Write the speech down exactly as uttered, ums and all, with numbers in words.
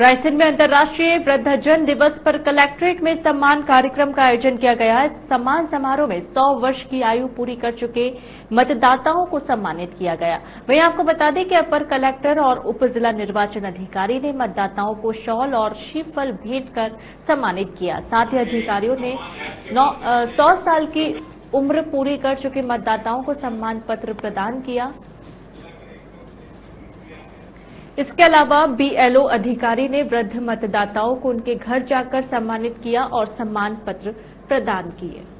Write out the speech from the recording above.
रायसेन में अंतर्राष्ट्रीय वृद्धजन दिवस पर कलेक्ट्रेट में सम्मान कार्यक्रम का आयोजन किया गया। इस सम्मान समारोह में सौ वर्ष की आयु पूरी कर चुके मतदाताओं को सम्मानित किया गया। वहीं आपको बता दें कि अपर कलेक्टर और उप जिला निर्वाचन अधिकारी ने मतदाताओं को शॉल और श्रीफल भेंट कर सम्मानित किया। साथ ही अधिकारियों ने सौ साल की उम्र पूरी कर चुके मतदाताओं को सम्मान पत्र प्रदान किया। इसके अलावा बीएलओ अधिकारी ने वृद्ध मतदाताओं को उनके घर जाकर सम्मानित किया और सम्मान पत्र प्रदान किए।